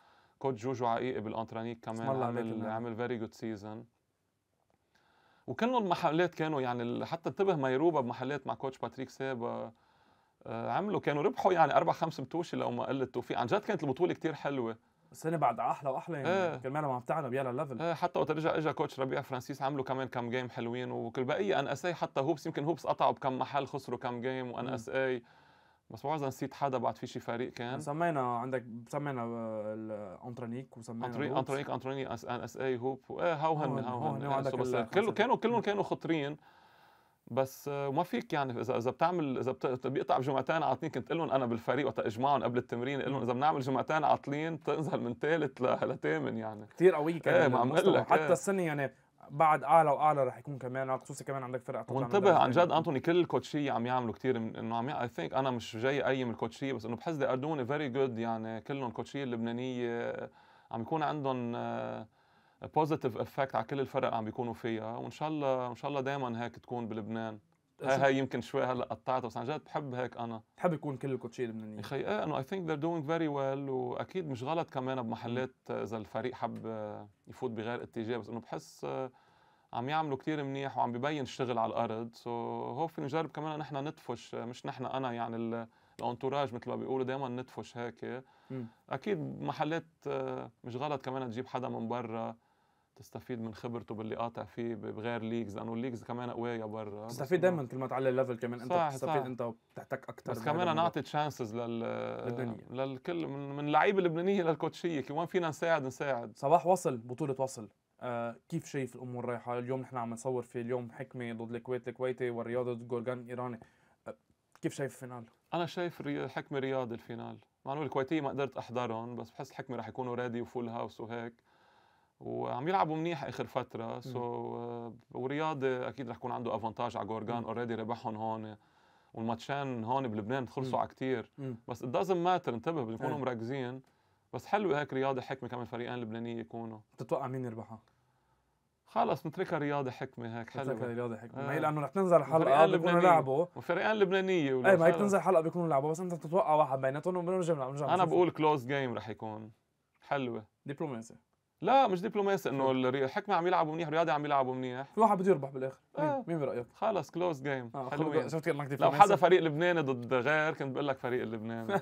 كوتش جوجو عقيقي بالانترنيك كمان عمل فيري جود سيزون وكلهم محلات كانوا يعني حتى انتبه ميروبا بمحلات مع كوتش باتريك سابا عملوا كانوا ربحوا يعني 4-5 بتوشي لو ما قلت توفيق عن جد كانت البطوله كثير حلوه السنه بعد احلى واحلى يعني كمان عم بتعلم بيلا ليفل حتى وقت اجى كوتش ربيع فرانسيس عملوا كمان كم جيم حلوين وكل بقيه ان اس اي حتى هوبس يمكن هوبس قطعوا بكم محل خسروا كم جيم وان اس اي بس بعرف نسيت حدا بعد في شي فريق كان سمينا عندك سمينا الانترنيك وسمينا انترنيك ان اس اي هوب هو كله كانوا خطرين بس ما فيك يعني اذا بتعمل اذا بيقطع بجمعتين عاطلين كنت اقول لهم انا بالفريق وقت اجمعهم قبل التمرين اقول لهم اذا بنعمل جمعتين عاطلين تنزل من ثالث لثامن يعني كثير قوي كان عم اقول لك حتى السنه يعني بعد اعلى واعلى راح يكون كمان، خصوصا كمان عندك فرقه طبعا. وانتبه عن جد انتوني كل كوتشيه عم يعملوا كثير من انه عم اي ثينك انا مش جاي اي من الكوتشيه، بس انه بحس ذي ار دوين فيري جود يعني كلهم الكوتشيه اللبنانيه عم يكون عندهم بوزيتيف افكت على كل الفرق عم بيكونوا فيها، وان شاء الله ان شاء الله دائما هيك تكون بلبنان. هاي يمكن شوي هلا قطعتها بس عن جد بحب هيك، انا بحب يكون كل الكوتشيه اللبنانيه يا اخي ايه انه اي ثينك ذير دوينغ فيري ويل، واكيد مش غلط كمان بمحلات اذا الفريق حب يفوت بغير اتجاه، بس انه بحس عم يعملوا كثير منيح وعم ببين الشغل على الارض. سو هوبفلي نجرب كمان نحن ندفش، مش نحن انا يعني الانتوراج مثل ما بيقولوا دائما ندفش هيك. اكيد محلات مش غلط كمان تجيب حدا من برا تستفيد من خبرته باللي قاطع فيه بغير ليجز، لانه الليجز كمان قويه برا، تستفيد دائما كل ما تعلي الليفل كمان انت بتستفيد انت وبتحتك اكثر. بس كمان نعطي تشانسز للكل من اللعيبه اللبنانيه للكوتشيه، كمان فينا نساعد. صباح وصل بطوله وصل، كيف شايف الامور رايحه؟ اليوم نحن عم نصور في اليوم حكمه ضد الكويت الكويتي والرياضه ضد جورجان ايراني، كيف شايف الفينال؟ انا شايف الحكمه رياض الفينال، مع انه الكويتيه ما قدرت احضرهم بس بحس الحكمه رح يكونوا رادي وفول هاوس وهيك، وعم يلعبوا منيح اخر فتره. سو ورياضي اكيد رح يكون عنده افونتاج على جورجان، اوريدي ربحهم هون والماتشان هون بلبنان خلصوا على كثير، بس دازنت ماتر، انتبه بدهم يكونوا مركزين. بس حلو هيك رياضي حكمه كمان فريقين لبنانيه يكونوا. بتتوقع مين يربحها؟ خلص نتركها رياضي حكمه هيك حلو، نتركها رياضي حكمه ما هي، لانه رح تنزل حلقه بيكونوا لعبوا وفريقين لبنانيه، اي ما هي بتنزل حلقه بيكونوا لعبوا، بس انت بتتوقع واحد بيناتهم ونرجع انا بقول كلوز جيم رح يكون حلوه. دبلوماسي؟ لا مش دبلوماسي، انه الحكمه عم يلعبوا منيح، الرياضي عم يلعبوا منيح، في واحد بده يربح بالاخر. مين برايك؟ خلص كلوز جيم. شفت كيف انك دبلوماسي؟ لو حدا فريق لبناني ضد غير كنت بقول لك فريق اللبناني.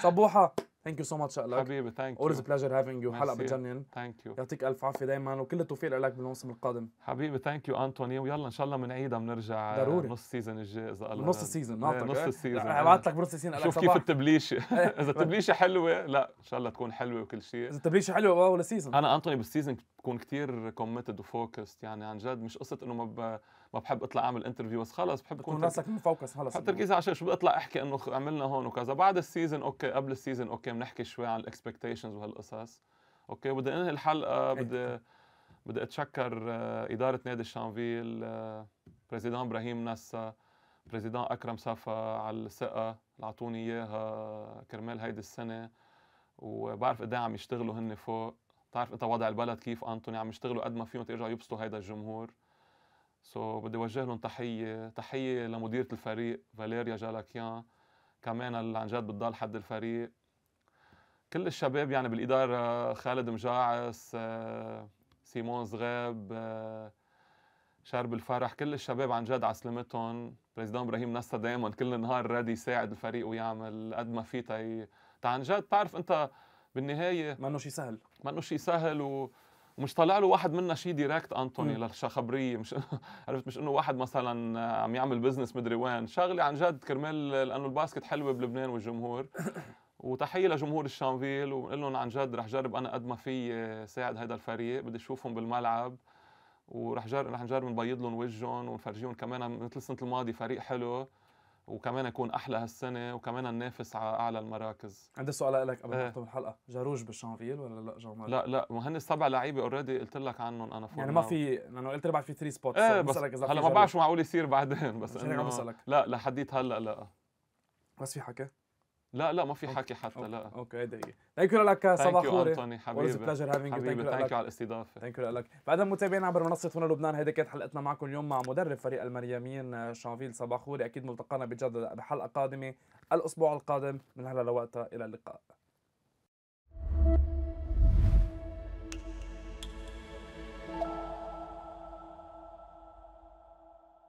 صبوحه ثانك يو سو ماتش لك حبيبي، ثانك يو، اولويز بلاجر هافينج يو، حلقه بتجنن، ثانك يو، يعطيك الف عافيه دائما وكل التوفيق لك بالموسم القادم حبيبي، ثانك يو انتوني، ويلا ان شاء الله بنعيدها بنرجع ضروري نص سيزون الجاي اذا الله، نص سيزون ناطرك، نص سيزون ابعت لك نص سيزون شوف كيف التبليشه. اذا التبليشه حلوه لا ان شاء الله تكون حلوه وكل شيء، اذا التبليشه حلوه اول سيزون انا انتوني بالسيزون بكون كثير كوميتد وفوكست، يعني عن جد مش قصه انه ما بحب اطلع اعمل انترفيو، بس خلص بحب اكون راسك مفوكس خلص، تركيزي على شو بطلع احكي انه عملنا هون وكذا. بعد السيزون اوكي، قبل السيزون اوكي بنحكي شوي عن الاكسبكتيشنز وهالقصص. اوكي بدي انهي الحلقه، بدي اتشكر اداره نادي الشانفيل، بريزيدان ابراهيم نسا، بريزيدان اكرم سفا على الثقه اللي اعطوني اياها كرمال هيدي السنه، وبعرف قد ايه عم يشتغلوا هن فوق، بتعرف انت وضع البلد كيف انتوني، عم يشتغلوا قد ما فيهم يرجعوا يبسطوا هيدا الجمهور. سو بدي وجه لهم تحيه لمديره الفريق فاليريا جالاكيان كمان اللي عن جد بتضل حد الفريق، كل الشباب يعني بالاداره، خالد مجاعس، سيمون زغاب، شرب الفرح، كل الشباب عن جد عسلمتهم. بريزيدان ابراهيم نسا دائما كل النهار رادي يساعد الفريق ويعمل قد ما في عن جد، بتعرف انت بالنهايه ما انه شيء سهل، ما انه شيء سهل ومش طلع له واحد منا شيء ديركت انتوني للخبريه، مش عرفت مش انه واحد مثلا عم يعمل بزنس مدري وين، شغله عن جد كرمال لانه الباسكت حلوه بلبنان والجمهور. وتحيه لجمهور الشانفيل وبنقول لهم عن جد رح جرب انا قد ما في ساعد هذا الفريق، بدي اشوفهم بالملعب ورح نجرب نبيض لهم وجههم ونفرجيهم كمان مثل السنه الماضيه فريق حلو، وكمان يكون احلى هالسنه وكمان ننافس على اعلى المراكز. عندي سؤال لك قبل ما نختم الحلقه، جاروج بالشانفيل ولا لا جمال؟ لا ما هن السبع لعيبه اوريدي قلت لك عنهم انا فوق، يعني ما في، لانه قلت لي بعد في 3 سبوتس، بسالك اذا هلا ما بعرف شو معقول يصير بعدين، بس انا لا لحديت هلا لا بس في حكي، لا ما في حكي حتى أوكي. لا اوكي دقيقه، ثانك يو لك صباح خوري، ثانك يو على الاستضافه، ثانك يو لك. بعد متابعينا عبر منصه هنا لبنان، هيدي كانت حلقتنا معكم اليوم مع مدرب فريق المريمين الشانفيل صباح خوري، اكيد ملتقانا بجد بحلقه قادمه الاسبوع القادم، من هلا لوقتها الى اللقاء.